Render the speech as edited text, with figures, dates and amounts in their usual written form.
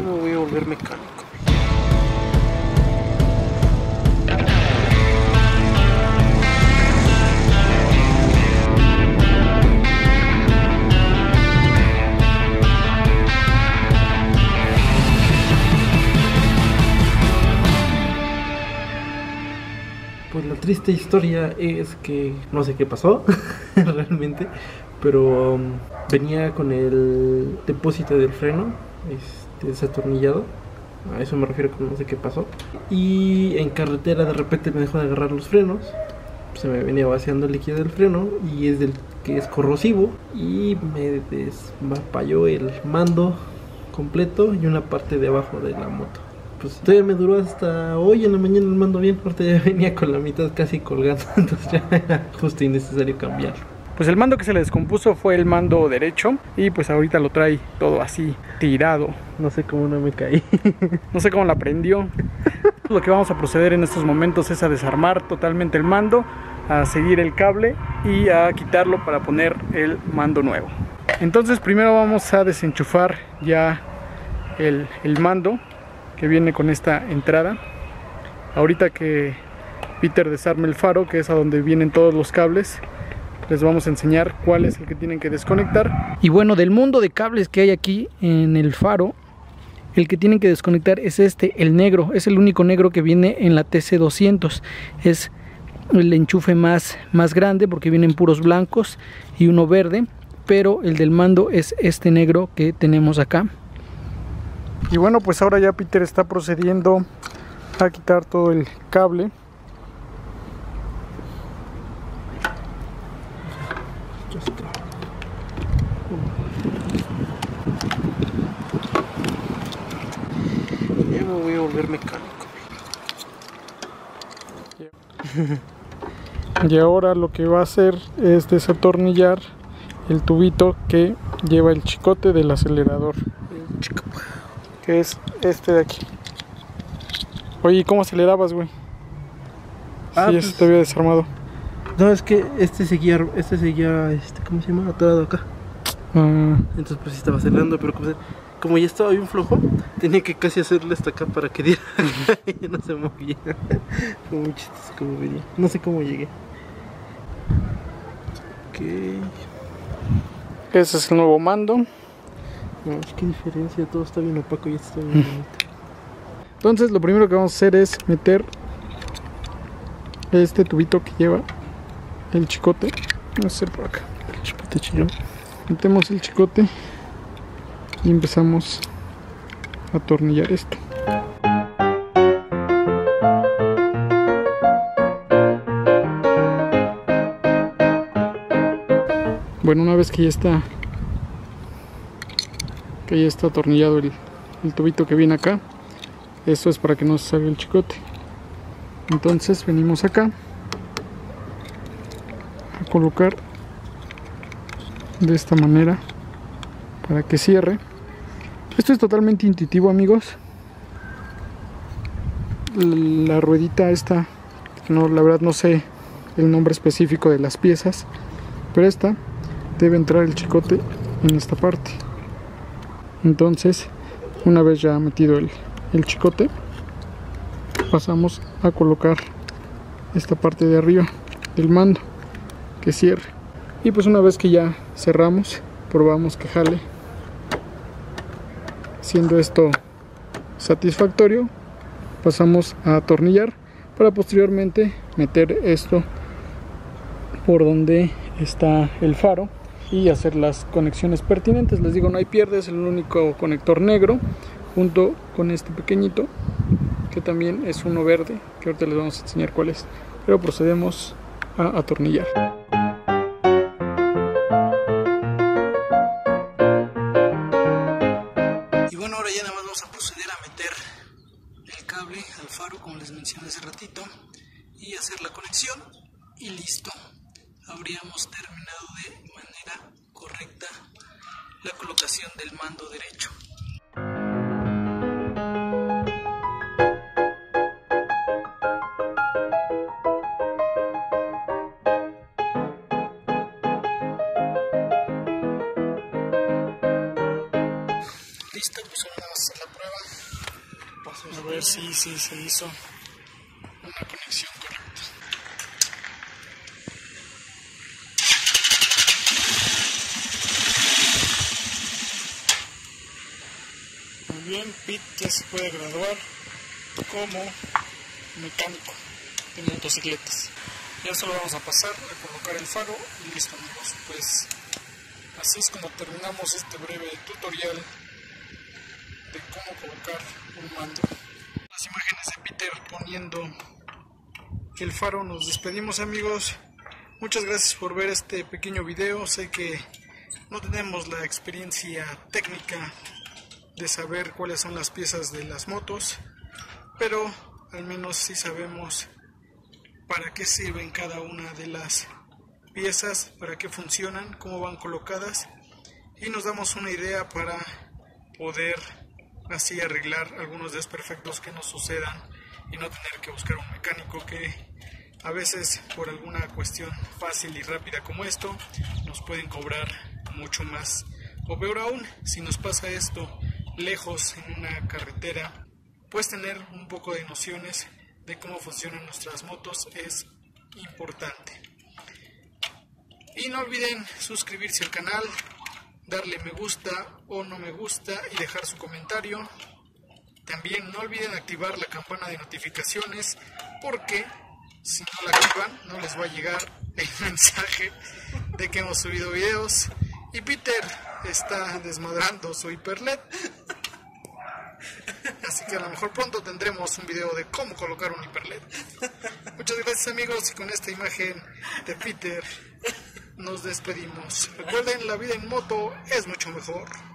yo me voy a volver mecánico. Pues la triste historia es que no sé qué pasó realmente, pero venía con el depósito del freno desatornillado, a eso me refiero con no sé qué pasó, y en carretera de repente me dejó de agarrar los frenos, se me venía vaciando el líquido del freno y es del que es corrosivo y me desmapalló el mando completo y una parte de abajo de la moto. Pues todavía me duró hasta hoy en la mañana el mando bien, porque ya venía con la mitad casi colgando, entonces ya era justo innecesario cambiarlo. Pues el mando que se le descompuso fue el mando derecho y pues ahorita lo trae todo así tirado. No sé cómo no me caí. No sé cómo la prendió. Lo que vamos a proceder en estos momentos es a desarmar totalmente el mando, a seguir el cable y a quitarlo para poner el mando nuevo. Entonces primero vamos a desenchufar ya el mando que viene con esta entrada. Ahorita que Peter desarme el faro, que es a donde vienen todos los cables, les vamos a enseñar cuál es el que tienen que desconectar. Y bueno, del mundo de cables que hay aquí en el faro, el que tienen que desconectar es este, el negro. Es el único negro que viene en la TC200. Es el enchufe más grande porque vienen puros blancos y uno verde, pero el del mando es este negro que tenemos acá. Y bueno, pues ahora ya Peter está procediendo a quitar todo el cable. Ya me voy a volver mecánico. Y ahora lo que va a hacer es desatornillar el tubito que lleva el chicote del acelerador, que es este de aquí. Oye, ¿cómo acelerabas, güey? Sí, pues, este había desarmado. No, es que este seguía, ¿cómo se llama? Atorado acá. Entonces pues estaba acelerando, pero como ya estaba bien flojo, tenía que casi hacerle hasta acá para que diera. Ya no se movía. Como muy chistoso como venía. No sé cómo llegué. Ok. Ese es el nuevo mando. No, es que diferencia, todo está bien opaco y esto está bien bonito. Entonces lo primero que vamos a hacer es meter este tubito que lleva el chicote. Vamos a hacer por acá el chicote chillón. Metemos el chicote y empezamos a atornillar esto. Bueno, una vez que ya está atornillado el tubito que viene acá, esto es para que no se salga el chicote. Entonces venimos acá a colocar de esta manera para que cierre. Esto es totalmente intuitivo, amigos. La ruedita esta, no, la verdad no sé el nombre específico de las piezas, pero esta debe entrar el chicote en esta parte. Entonces, una vez ya metido el chicote, pasamos a colocar esta parte de arriba del mando que cierre. Y pues una vez que ya cerramos, probamos que jale. Siendo esto satisfactorio, pasamos a atornillar para posteriormente meter esto por donde está el faro y hacer las conexiones pertinentes. Les digo, no hay pierde, es el único conector negro junto con este pequeñito que también es uno verde, que ahorita les vamos a enseñar cuál es, pero procedemos a atornillar. Y bueno, ahora ya nada más vamos a proceder a meter el cable al faro, como les mencioné hace ratito, y hacer la conexión y listo. Habríamos terminado de manera correcta la colocación del mando derecho. pista, pues ahora vamos a hacer la prueba. Vamos a ver si se hizo una conexión correcta. Muy bien, Pete ya se puede graduar como mecánico de motocicletas. Ya solo vamos a pasar a colocar el faro y listo, amigos. Pues así es como terminamos este breve tutorial de cómo colocar un mando. Las imágenes de Peter poniendo el faro. Nos despedimos, amigos. Muchas gracias por ver este pequeño video. Sé que no tenemos la experiencia técnica de saber cuáles son las piezas de las motos, pero al menos sí sabemos para qué sirven cada una de las piezas, para qué funcionan, cómo van colocadas, y nos damos una idea para poder así arreglar algunos desperfectos que nos sucedan y no tener que buscar un mecánico, que a veces por alguna cuestión fácil y rápida como esto nos pueden cobrar mucho más, o peor aún, si nos pasa esto lejos en una carretera, pues tener un poco de nociones de cómo funcionan nuestras motos es importante. Y no olviden suscribirse al canal, darle me gusta o no me gusta y dejar su comentario. También no olviden activar la campana de notificaciones, porque si no la activan no les va a llegar el mensaje de que hemos subido videos. Y Peter está desmadrando su HyperLED. Así que a lo mejor pronto tendremos un video de cómo colocar un HyperLED. Muchas gracias, amigos, y con esta imagen de Peter nos despedimos. Recuerden, la vida en moto es mucho mejor.